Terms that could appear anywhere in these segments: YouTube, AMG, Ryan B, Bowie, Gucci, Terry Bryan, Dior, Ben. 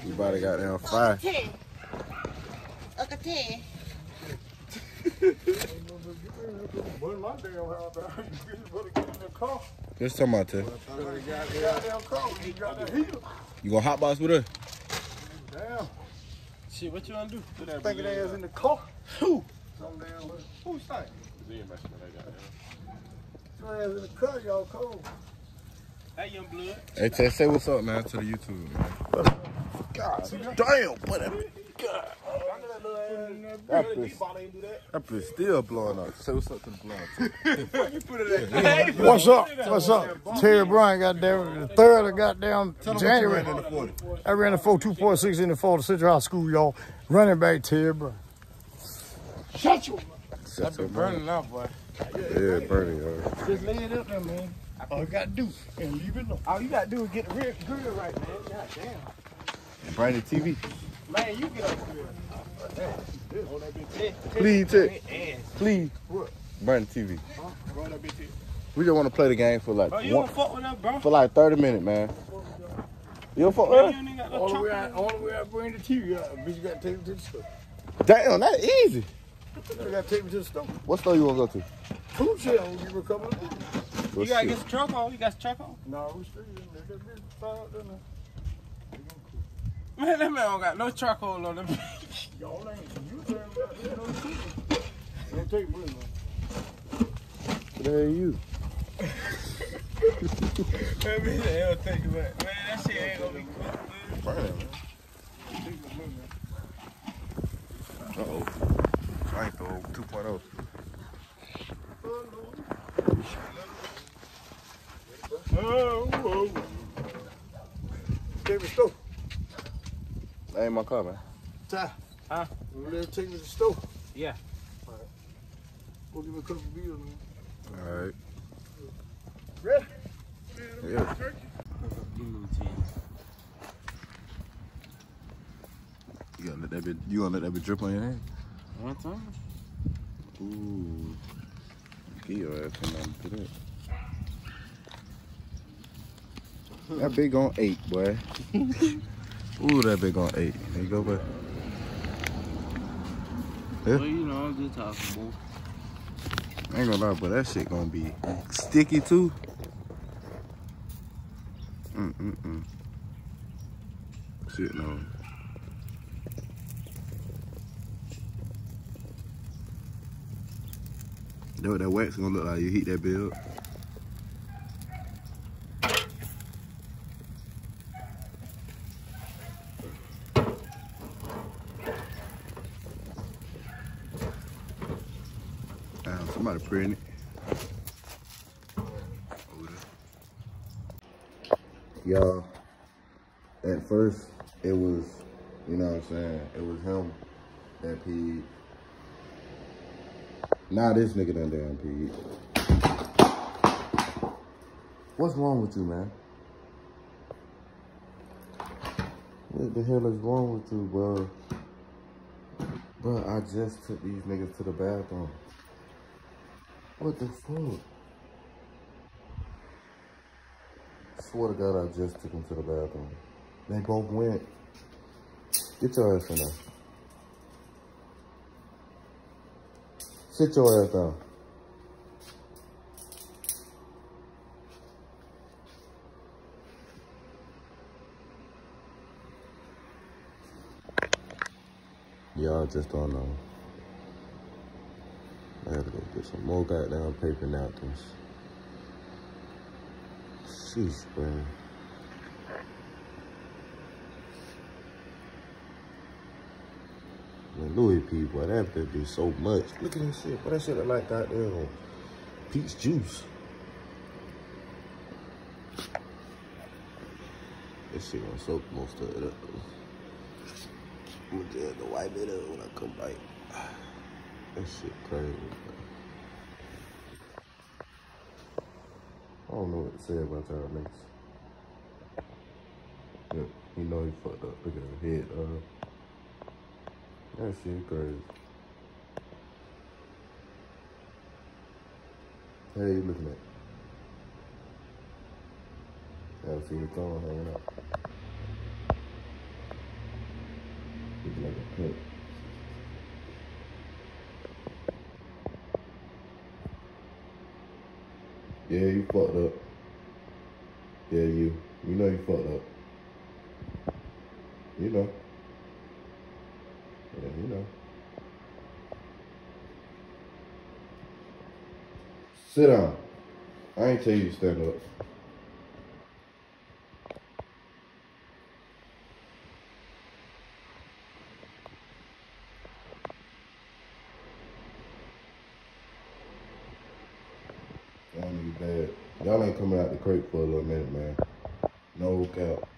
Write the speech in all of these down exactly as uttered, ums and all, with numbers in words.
Everybody got down five. Okay, ten. Just talking about ten. You gonna hot box with her? Damn. Shit, what you gonna do? Put that thinking ass in the car. Who? Some damn little. Who's that? Your ass in the car, y'all cold. Hey, young blood. Hey, Ted, say what's up, man, to the YouTube, man. God damn, whatever. God. That bitch still blowing up. Say what's up to the blog. What's up? What's up? Terry Bryan got down the third of goddamn January. I ran the four two four six in the fall to Central High School, y'all. Running back Terry Bryan. Shut you. That's been burning out, boy. Yeah, burning, yo. Just lay it up there, man. All you gotta do and leave it alone. All you gotta do is get the rear grill right, man. Goddamn. Brian the T V. Man, you get up the grill. Please, Tick. Please. Burn the T V. Huh? We just want to play the game for like bro, you one, don't fuck with that, bro. For like thirty minutes, man. You don't fuck with that? Only way I, only way I bring the T V out, bitch, you got to take me to the store. Damn, that's easy. You got to take me to the store. What store you want to go to? Food Shell. You recover. You got to get the truck on. You got the truck on? No, we straight. That bitch fire up there now. Man, that man don't got no charcoal on him. Y'all ain't you turn no cooking. Don't take money, man. That ain't you. That bitch the hell take it back. Man, that shit ain't gonna be cool, man. Man. Uh oh. I ain't throw two point oh. Oh, oh. Give me stuff. That ain't my car, man. Ty, huh? You want to take me to the store? Yeah. All right. We'll give me a couple of beers, man. All right. Ready? Yeah. Yeah. You gonna let that bit? You gonna let that bit drip on your hand? One time. Ooh. Get your ass in there and that. That big on eight, boy. Ooh, that big on eight. There you go, bud. Yeah. Well, you know, I'm just talking, boy. I ain't gonna lie, but that shit gonna be sticky, too. Mm-mm-mm. Shit, no. You know what that wax gonna look like? You heat that bit up. Somebody praying it. Y'all, at first, it was, you know what I'm saying? It was him that peed. Now this nigga done damn peed. What's wrong with you, man? What the hell is wrong with you, bro? Bro, I just took these niggas to the bathroom. What the fuck? I swear to God, I just took him to the bathroom. They both went. Get your ass in there. Sit your ass down. Y'all just don't know. I had to go get some more goddamn paper napkins. Sheesh, man. Man, Louis P, boy, that bitch be so much. Look at this shit. Boy, that shit look like goddamn peach juice. This shit gonna soak most of it up. I'm gonna have to wipe it up when I come back. That shit crazy. I don't know what to say about y'all niggas. Yeah, you know he fucked up. Look at his head up. That shit crazy. Hey, you looking at? Gotta see your thumb hanging up. Looking like a pimp. Yeah, you fucked up. Yeah, you. You know you fucked up. You know. Yeah, you know. Sit down. I ain't tell you to stand up. Y'all niggas bad. Y'all ain't coming out the crate for a little minute, man. No cap.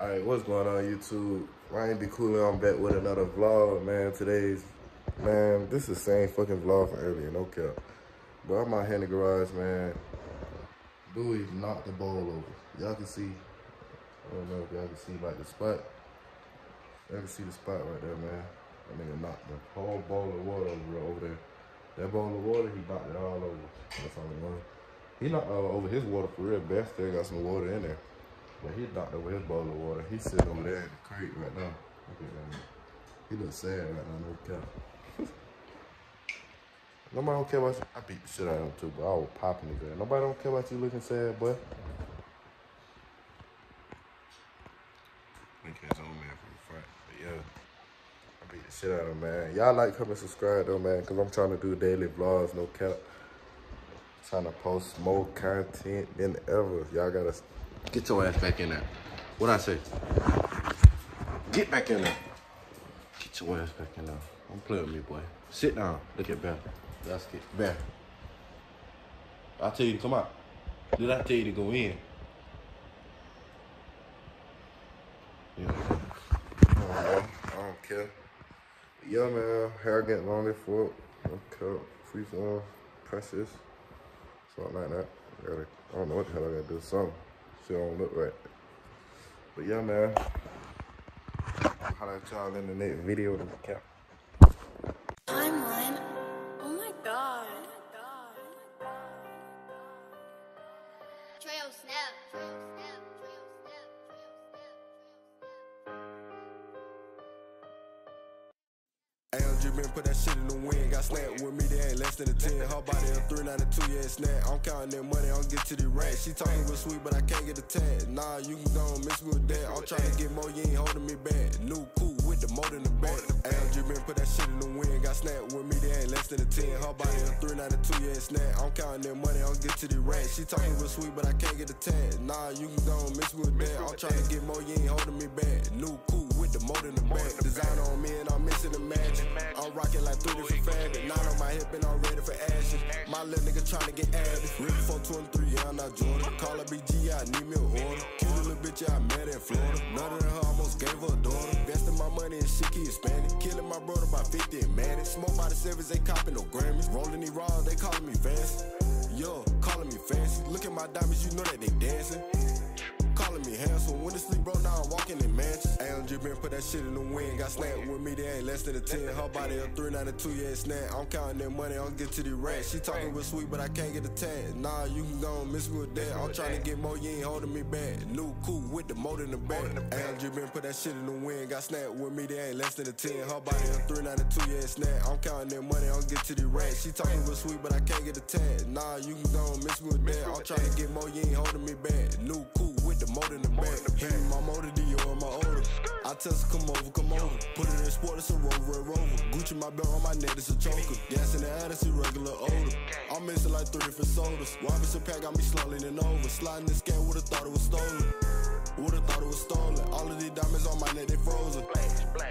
Alright, what's going on, YouTube? Ryan B. I'm back with another vlog, man. Today's, man, this is the same fucking vlog from earlier, no cap. But I'm out here in the garage, man. Bowie knocked the ball over. Y'all can see, I don't know if y'all can see, like, the spot. Y'all can see the spot right there, man. That nigga knocked the whole bowl of water over, over there. That bowl of water, he knocked it all over. That's all it was. He knocked uh, over his water for real. Ben still got some water in there. But he knocked over his bowl of water. He's sitting over there in the creek right now. Look at that. He looks sad right now, no cap. Nobody don't care about you. I beat the shit out of him too, but I was popping his ass. Nobody don't care about you looking sad, boy. Look at his old man from the front. But yeah, I beat the shit out of him, man. Y'all like, comment, subscribe though, man, because I'm trying to do daily vlogs, no cap. I'm trying to post more content than ever. Y'all gotta get your ass back in there. What'd I say? Get back in there. Get your ass back in there. Don't play with me, boy. Sit down. Look at Ben. That's it. Ben. I tell you to come out. Did I tell you to go in? Yeah. I don't care. Yeah, man. Hair getting longer for it. Okay. Free form. Precious. Something like that. I, gotta, I don't know what the hell I gotta do. Something. Shit don't look right. But yeah, man. I'll holler at y'all in the next video. Cap. A M G Ben put that shit in the wind. Got slapped with me, they ain't less than a ten. Her body a three ninety-two, yeah, snap. I'm counting that money, I'll get to the rack. She talking real sweet, but I can't get a tag. Nah, you can go and miss me with that. I'm trying to get more, you ain't holding me back. New cool with the mold in the back. A M G Ben put that shit in the wind. Got slapped with me, they ain't less than a ten. Her body a three ninety-two, yeah, snap. I'm counting that money, I'll get to the rack. She talking real sweet, but I can't get a tag. Nah, you can go and miss me with that. I'm trying to get more, you ain't holding me back. New cool with the mold in the back. Design on me and I'm missing the magic. I'm rocking like three different fabrics. Nine on my hip and I'm ready for action. My little nigga tryna get added. Rick four two and three, yeah, I'm not Jordan. Call a B G, I need me an order. Cute little bitch, yeah, I met in Florida. None of her almost gave her a daughter. Investing my money and shit keep expanding. Killing my brother by fifty and man. Smoke by the sevens, they copping no Grammys. Rolling these raws, they calling me fancy. Yo, calling me fancy. Look at my diamonds, you know that they dancing. Calling me handsome. When the sleep, bro, now I'm walking in mansion. A M G Ben put that shit in the wind. Got slapped with me, they ain't less than a ten. Her body a three ninety-two, yeah, snap. I'm counting that money, I'll get to the rack. She talking real sweet, but I can't get a tag. Nah, you can go and miss me with that. I'm trying to get more, you ain't holding me back. New cool with the mold in the back. A M G Ben put that shit in the wind. Got slapped with me, they ain't less than a ten. Her body a three ninety-two, yeah, snap. I'm counting that money, I'll get to the rack. She talking real sweet, but I can't get a tag. Nah, you can go and miss me with that. I'm trying to get more, you ain't holding me back. New cool with the mold in the back. Hit me my motor, Dior and my older. I tell her, come over, come over. Put it in sport, it's a rover, a rover. Gucci, my belt on my neck, it's a choker. Gas in the Odyssey, regular odor. I'm missing like three different sodas. Robinson pack got me slowly and over. Sliding the scale, would've thought it was stolen. Would've thought it was stolen. All of these diamonds on my neck, they frozen.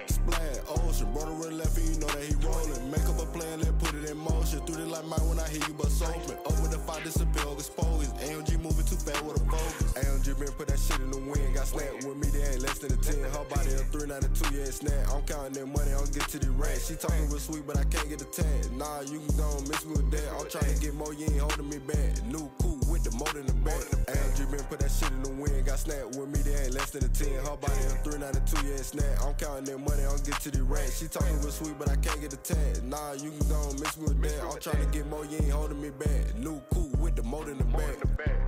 Splat, ocean. Brother with left and you know that he rolling. Make up a plan, let's put it in motion. Through the light, mine when I hear you bust open. Over the fight, disappear, expose. A M G moving too fast with a focus. A M G Ben put that shit in the wind. Got slapped with me, they ain't less than a ten. Her body a three ninety-two, yeah, snap. I'm counting that money, I'll get to the rack. She talking real sweet, but I can't get a tag. Nah, you can go and miss me with that. I'm trying to get more, you ain't holding me back. New cool with the mold in the back. A M G Ben put that shit in the wind. Got slapped with me, they ain't less than a ten. Her body a three ninety-two, yeah, snap. I'm counting that money, I'll get to the rack. She talking real sweet, but I can't get a tag. Nah, you can go and miss me with that. I'm trying to get more, you ain't holding me back. New cool with the mold in the back.